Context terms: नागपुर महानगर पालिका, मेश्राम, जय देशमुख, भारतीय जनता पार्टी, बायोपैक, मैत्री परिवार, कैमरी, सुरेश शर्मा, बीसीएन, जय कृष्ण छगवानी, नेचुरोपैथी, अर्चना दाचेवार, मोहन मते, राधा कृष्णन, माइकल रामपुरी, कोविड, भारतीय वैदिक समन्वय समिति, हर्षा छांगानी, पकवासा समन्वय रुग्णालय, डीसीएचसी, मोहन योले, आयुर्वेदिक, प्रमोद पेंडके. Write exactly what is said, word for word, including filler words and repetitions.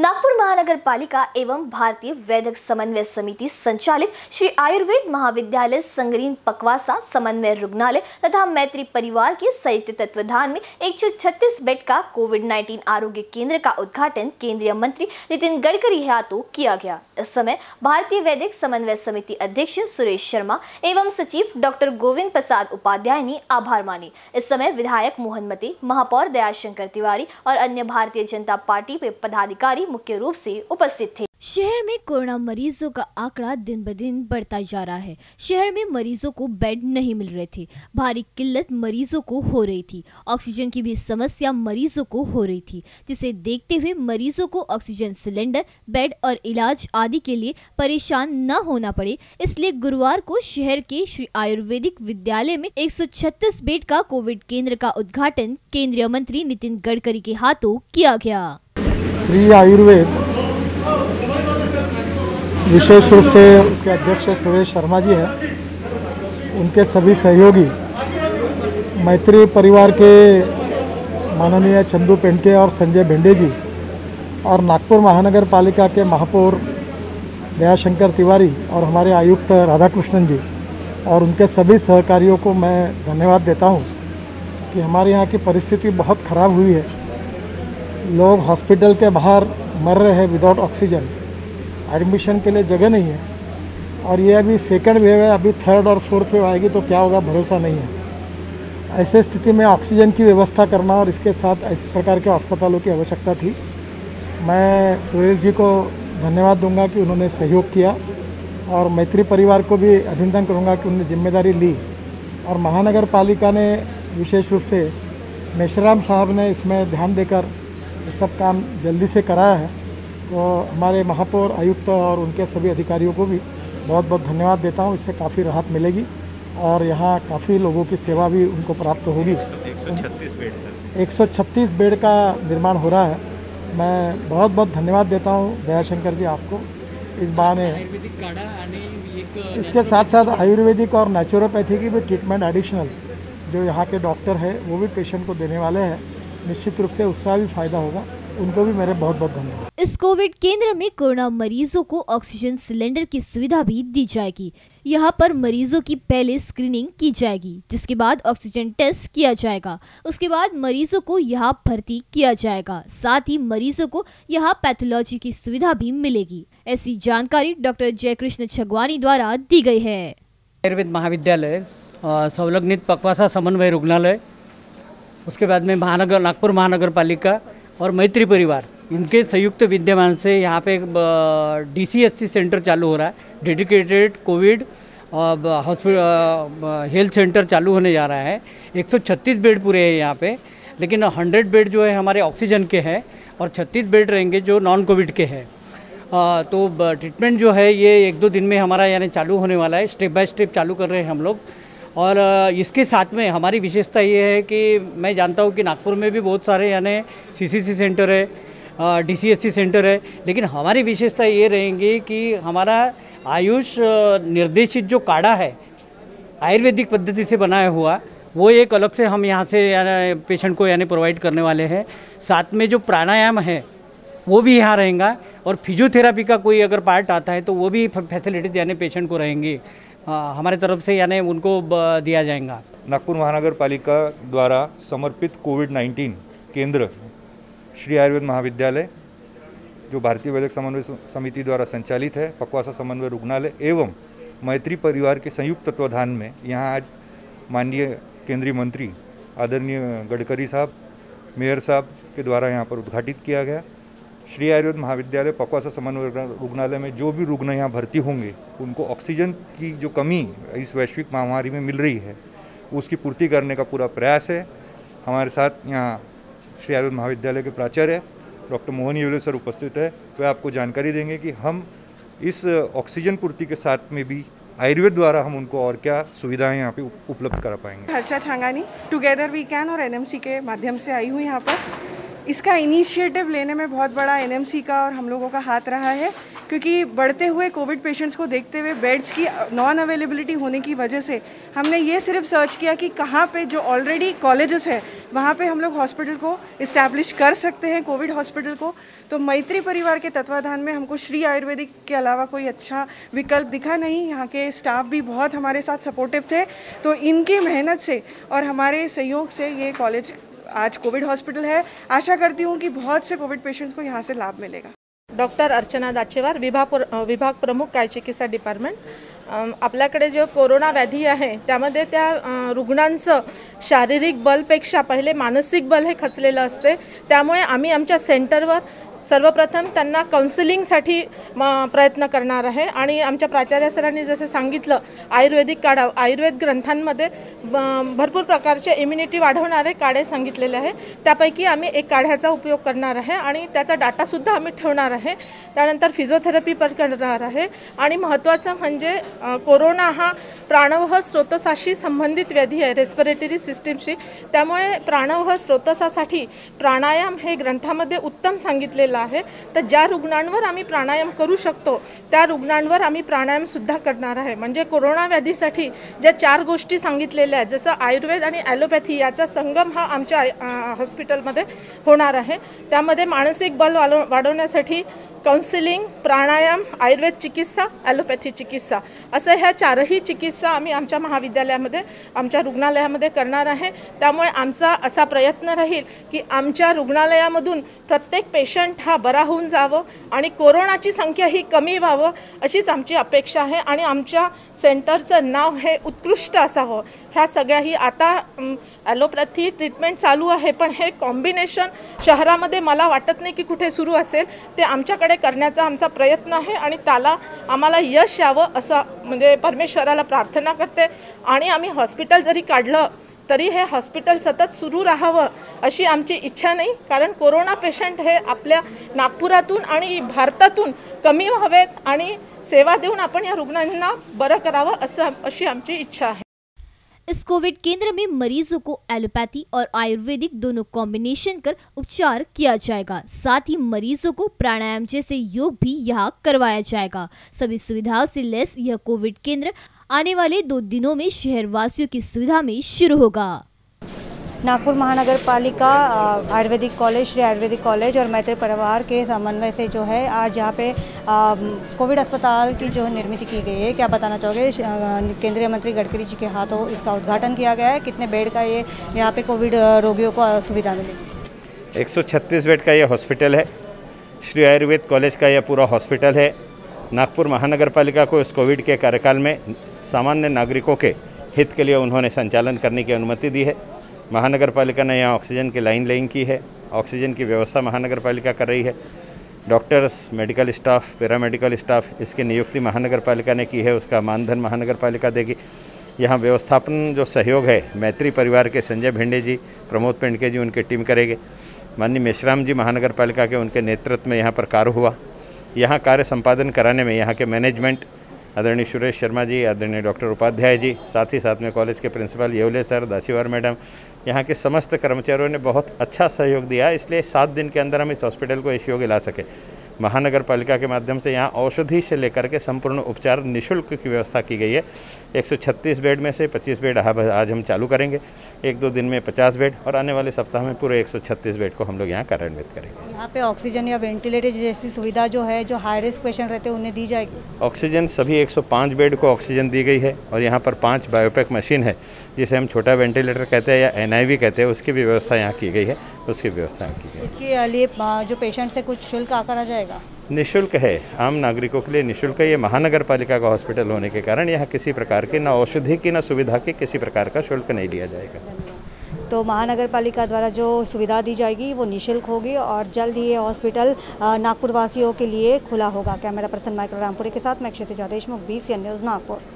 नागपुर महानगर पालिका एवं भारतीय वैदिक समन्वय समिति संचालित श्री आयुर्वेद महाविद्यालय संगरीन पकवासा समन्वय रुग्णालय तथा मैत्री परिवार के संयुक्त तत्वाधान में एक सौ छत्तीस बेड का कोविड उन्नीस आरोग्य केंद्र का उद्घाटन केंद्रीय मंत्री नितिन गडकरी हाथों किया गया। इस समय भारतीय वैदिक समन्वय समिति अध्यक्ष सुरेश शर्मा एवं सचिव डॉक्टर गोविंद प्रसाद उपाध्याय ने आभार माने। इस समय विधायक मोहन मते, महापौर दयाशंकर तिवारी और अन्य भारतीय जनता पार्टी के पदाधिकारी मुख्य रूप से उपस्थित थे। शहर में कोरोना मरीजों का आंकड़ा दिन ब दिन बढ़ता जा रहा है। शहर में मरीजों को बेड नहीं मिल रहे थे, भारी किल्लत मरीजों को हो रही थी, ऑक्सीजन की भी समस्या मरीजों को हो रही थी, जिसे देखते हुए मरीजों को ऑक्सीजन सिलेंडर, बेड और इलाज आदि के लिए परेशान न होना पड़े, इसलिए गुरुवार को शहर के श्री आयुर्वेदिक विद्यालय में एक सौ छत्तीस बेड का कोविड केंद्र का उद्घाटन केंद्रीय मंत्री नितिन गडकरी के हाथों किया गया। श्री आयुर्वेद विशेष रूप से उसके अध्यक्ष सुरेश शर्मा जी हैं, उनके सभी सहयोगी, मैत्री परिवार के माननीय चंदू पेंडके और संजय भिंडे जी और नागपुर महानगर पालिका के महापौर दयाशंकर तिवारी और हमारे आयुक्त राधा कृष्णन जी और उनके सभी सहकारियों को मैं धन्यवाद देता हूं कि हमारे यहाँ की परिस्थिति बहुत ख़राब हुई है। लोग हॉस्पिटल के बाहर मर रहे हैं विदाउट ऑक्सीजन, एडमिशन के लिए जगह नहीं है और ये अभी सेकंड वेव है, अभी थर्ड और फोर्थ वेव आएगी तो क्या होगा भरोसा नहीं है। ऐसे स्थिति में ऑक्सीजन की व्यवस्था करना और इसके साथ इस प्रकार के अस्पतालों की आवश्यकता थी। मैं सुरेश जी को धन्यवाद दूंगा कि उन्होंने सहयोग किया और मैत्री परिवार को भी अभिनंदन करूँगा कि उन्होंने जिम्मेदारी ली और महानगर पालिका ने विशेष रूप से मेश्राम साहब ने इसमें ध्यान देकर सब काम जल्दी से कराया है। तो हमारे महापौर, आयुक्त और उनके सभी अधिकारियों को भी बहुत बहुत धन्यवाद देता हूं। इससे काफ़ी राहत मिलेगी और यहाँ काफ़ी लोगों की सेवा भी उनको प्राप्त होगी। एक सौ छत्तीस बेड सर, एक सौ छत्तीस बेड का निर्माण हो रहा है। मैं बहुत बहुत धन्यवाद देता हूं दयाशंकर जी आपको। इस बहाने इसके साथ साथ आयुर्वेदिक और नेचुरोपैथी की भी ट्रीटमेंट एडिशनल जो यहाँ के डॉक्टर हैं वो भी पेशेंट को देने वाले हैं। निश्चित रूप से उसका भी फायदा होगा, उनको भी मेरे बहुत बहुत धन्यवाद। इस कोविड केंद्र में कोरोना मरीजों को ऑक्सीजन सिलेंडर की सुविधा भी दी जाएगी। यहाँ पर मरीजों की पहले स्क्रीनिंग की जाएगी, जिसके बाद ऑक्सीजन टेस्ट किया जाएगा, उसके बाद मरीजों को यहाँ भर्ती किया जाएगा, साथ ही मरीजों को यहाँ पैथोलॉजी की सुविधा भी मिलेगी। ऐसी जानकारी डॉक्टर जय कृष्ण छगवानी द्वारा दी गयी है। आयुर्वेद महाविद्यालय संलग्नित पकवासा समन्वय रुग्णालय, उसके बाद में महानगर नागपुर महानगर पालिका और मैत्री परिवार, इनके संयुक्त विद्यमान से यहाँ पे डीसीएचसी सेंटर चालू हो रहा है। Dedicated कोविड hospital health centre चालू होने जा रहा है। एक सौ छत्तीस बेड पूरे हैं यहाँ पे, लेकिन सौ बेड जो है हमारे ऑक्सीजन के हैं और छत्तीस बेड रहेंगे जो नॉन कोविड के हैं। तो ट्रीटमेंट जो है ये एक दो दिन में हमारा यानी चालू होने वाला है। स्टेप बाय स्टेप चालू कर रहे हैं हम लोग। और इसके साथ में हमारी विशेषता ये है कि मैं जानता हूँ कि नागपुर में भी बहुत सारे यानी सीसीसी सेंटर है, डीसीएचसी सेंटर है, लेकिन हमारी विशेषता ये रहेंगी कि हमारा आयुष निर्देशित जो काढ़ा है आयुर्वेदिक पद्धति से बनाया हुआ, वो एक अलग से हम यहाँ से यानी पेशेंट को यानी प्रोवाइड करने वाले हैं। साथ में जो प्राणायाम है वो भी यहाँ रहेगा और फिजियोथेरापी का कोई अगर पार्ट आता है तो वो भी फैसिलिटीज यानी पेशेंट को रहेंगी, हमारे तरफ से यानी उनको दिया जाएगा। नागपुर महानगर पालिका द्वारा समर्पित कोविड उन्नीस केंद्र श्री आयुर्वेद महाविद्यालय जो भारतीय वैदिक समन्वय समिति द्वारा संचालित है, पकवासा समन्वय रुग्णालय एवं मैत्री परिवार के संयुक्त तत्वाधान में यहाँ आज माननीय केंद्रीय मंत्री आदरणीय गडकरी साहब, मेयर साहब के द्वारा यहाँ पर उद्घाटित किया गया। श्री आयुर्वेद महाविद्यालय पकवासा समन्वय रुग्णालय में जो भी रुग्ण यहाँ भर्ती होंगे उनको ऑक्सीजन की जो कमी इस वैश्विक महामारी में मिल रही है उसकी पूर्ति करने का पूरा प्रयास है। हमारे साथ यहाँ श्री आयुर्वेद महाविद्यालय के प्राचार्य डॉक्टर मोहन योले सर उपस्थित है। वे आपको जानकारी देंगे कि हम इस ऑक्सीजन पूर्ति के साथ में भी आयुर्वेद द्वारा हम उनको और क्या सुविधाएं यहाँ पे उपलब्ध करा पाएंगे। हर्षा छांगानी, together we can और एनएमसी के माध्यम से आई हूँ यहाँ पर। इसका इनिशिएटिव लेने में बहुत बड़ा एनएमसी का और हम लोगों का हाथ रहा है, क्योंकि बढ़ते हुए कोविड पेशेंट्स को देखते हुए बेड्स की नॉन अवेलेबिलिटी होने की वजह से हमने ये सिर्फ सर्च किया कि कहाँ पे जो ऑलरेडी कॉलेजेस हैं वहाँ पे हम लोग हॉस्पिटल को इस्टेब्लिश कर सकते हैं, कोविड हॉस्पिटल को। तो मैत्री परिवार के तत्वाधान में हमको श्री आयुर्वेदिक के अलावा कोई अच्छा विकल्प दिखा नहीं। यहाँ के स्टाफ भी बहुत हमारे साथ सपोर्टिव थे, तो इनकी मेहनत से और हमारे सहयोग से ये कॉलेज आज कोविड हॉस्पिटल है। आशा करती हूँ कि बहुत से कोविड पेशेंट्स को यहाँ से लाभ मिलेगा। डॉक्टर अर्चना दाचेवार, विभाग विभाग प्रमुख कायचिकित्सा डिपार्टमेंट। आपल्याकडे जो कोरोना व्याधी आहे त्यामध्ये त्या रुग्णांचं शारीरिक बलपेक्षा पहिले मानसिक बल हे खचलेलं असते, त्यामुळे आम्ही आमच्या सेंटरवर सर्वप्रथम त्यांना काउन्सिलिंगसाठी प्रयत्न करणार आहे। आणि आमच्या प्राचार्य सरांनी जसे सांगितलं आयुर्वेदिक काढा, आयुर्वेद ग्रंथांमध्ये भरपूर प्रकारचे इम्युनिटी वाढवणारे काढे सांगितलेले आहे, त्यापैकी आम्ही एक काढ्याचा उपयोग करणार आहे आणि त्याचा डाटासुद्धा आम्ही ठेवणार आहे। त्यानंतर फिजिओथेरपी पण करणार आहे। आणि महत्त्वाचं म्हणजे कोरोना हा प्राणवाह स्रोतसाशी संबंधित व्याधी आहे, रेस्पिरेटरी सिस्टीमशी, त्यामुळे प्राणवाह स्रोतसासाठी प्राणायाम हे ग्रंथामध्ये उत्तम सांगितलेलं आहे। तर ज्या रुग्णांवर आम्ही प्राणायाम करू शकतो त्या रुग्णांवर आम्ही प्राणायाम सुद्धा करणार आहे। म्हणजे कोरोना व्याधीसाठी ज्या चार गोष्टी सांगितलेल्या आहेत, जसं आयुर्वेद आणि ॲलोपॅथी याचा संगम हा आमच्या हॉस्पिटलमध्ये होणार आहे। त्यामध्ये मानसिक बल वाढवण्यासाठी काउन्सिलिंग, प्राणायाम, आयुर्वेद चिकित्सा, ॲलोपॅथी चिकित्सा असं ह्या चारही चिकित्सा आम्ही आमच्या महाविद्यालयामध्ये, आमच्या रुग्णालयामध्ये करणार आहे। त्यामुळे आमचा असा प्रयत्न राहील की आमच्या रुग्णालयामधून प्रत्येक पेशंट हा बरा होऊन जावं आणि कोरोनाची संख्या ही कमी व्हावं अशीच आमची अपेक्षा आहे। आणि आमच्या सेंटरचं नाव हे उत्कृष्ट असावं। ह्या सगळ्याही आता ॲलोपॅथी ट्रीटमेंट चालू आहे, पण हे कॉम्बिनेशन शहरामध्ये मला वाटत नाही की कुठे सुरू असेल, ते आमच्याकडे करण्याचा आमचा प्रयत्न आहे आणि त्याला आम्हाला यश यावं असं म्हणजे परमेश्वराला प्रार्थना करते। आणि आम्ही हॉस्पिटल जरी काढलं तरी हे हॉस्पिटल सतत सुरू राहावं अशी आमची इच्छा नाही, कारण कोरोना पेशंट हे आपल्या नागपुरातून आणि भारतातून कमी व्हावेत आणि सेवा देऊन आपण या रुग्णांना बरं करावं असं अशी आमची इच्छा आहे। इस कोविड केंद्र में मरीजों को एलोपैथी और आयुर्वेदिक दोनों कॉम्बिनेशन कर उपचार किया जाएगा, साथ ही मरीजों को प्राणायाम जैसे योग भी यहाँ करवाया जाएगा। सभी सुविधाओं से लैस यह कोविड केंद्र आने वाले दो दिनों में शहरवासियों की सुविधा में शुरू होगा। नागपुर महानगर पालिका आयुर्वेदिक college, Shri आयुर्वेदिक college और मैत्री परिवार के समन्वय से जो है आज यहाँ पे कोविड अस्पताल की जो निर्मित की गई है, क्या बताना चाहोगे? केंद्रीय मंत्री गडकरी जी के हाथों इसका उद्घाटन किया गया है। कितने बेड का ये यहाँ पे कोविड रोगियों को सुविधा मिलेगी? एक सौ छत्तीस बेड का ये हॉस्पिटल है। श्री आयुर्वेद कॉलेज का यह पूरा हॉस्पिटल है। नागपुर महानगर पालिका को इस कोविड के कार्यकाल में सामान्य नागरिकों के हित के लिए उन्होंने संचालन करने की अनुमति दी है। महानगर पालिका ने यहाँ ऑक्सीजन की लाइन लाइन की है। ऑक्सीजन की व्यवस्था महानगर पालिका कर रही है। Doctors, medical staff, paramedical staff, इसकी नियुक्ति महानगर पालिका ने की है, उसका मानधन महानगर पालिका देगी। यहाँ व्यवस्थापन जो सहयोग है मैत्री परिवार के संजय भिंडे जी, प्रमोद पेंडके जी, उनकी टीम करेंगे। माननीय मेश्राम जी महानगर पालिका के, उनके नेतृत्व में यहाँ पर कार्य हुआ। यहाँ कार्य संपादन कराने में यहाँ के मैनेजमेंट आदरणीय सुरेश शर्मा जी, आदरणीय डॉक्टर उपाध्याय जी, साथ ही साथ में कॉलेज के principal Yole sir, Dachewar madam, यहाँ के समस्त कर्मचारियों ने बहुत अच्छा सहयोग दिया। इसलिए सात दिन के अंदर हम इस हॉस्पिटल को इस योग ला सके। महानगर पालिका के माध्यम से यहाँ औषधि से लेकर के संपूर्ण उपचार निःशुल्क की व्यवस्था की गई है। एक सौ छत्तीस बेड में से पच्चीस बेड आज हम चालू करेंगे, एक दो दिन में पचास बेड, और आने वाले सप्ताह में पूरे एक सौ छत्तीस बेड को हम लोग यहाँ कार्यान्वित करेंगे। यहाँ पे ऑक्सीजन या वेंटिलेटर जैसी सुविधा जो है, जो हाई रिस्क पेशेंट रहते हैं उन्हें दी जाएगी? ऑक्सीजन सभी एक सौ पाँच बेड को ऑक्सीजन दी गई है और यहाँ पर पाँच बायोपैक मशीन है, जिसे हम छोटा वेंटिलेटर कहते हैं या एन आई वी कहते हैं, उसकी भी व्यवस्था यहाँ की गई है, उसकी व्यवस्था यहाँ की गई है। इसके लिए जो पेशेंट से कुछ शुल्क आकर आ जाएगा? निःशुल्क है, आम नागरिकों के लिए निःशुल्क है। ये महानगर पालिका का हॉस्पिटल होने के कारण यहाँ किसी प्रकार के ना औषधि की ना सुविधा के किसी प्रकार का शुल्क नहीं लिया जाएगा। तो महानगर पालिका द्वारा जो सुविधा दी जाएगी वो निःशुल्क होगी और जल्द ही ये हॉस्पिटल नागपुर वासियों के लिए खुला होगा। कैमरा पर्सन माइकल रामपुरी के साथ मैं जय देशमुख, बीसीएन न्यूज, नागपुर।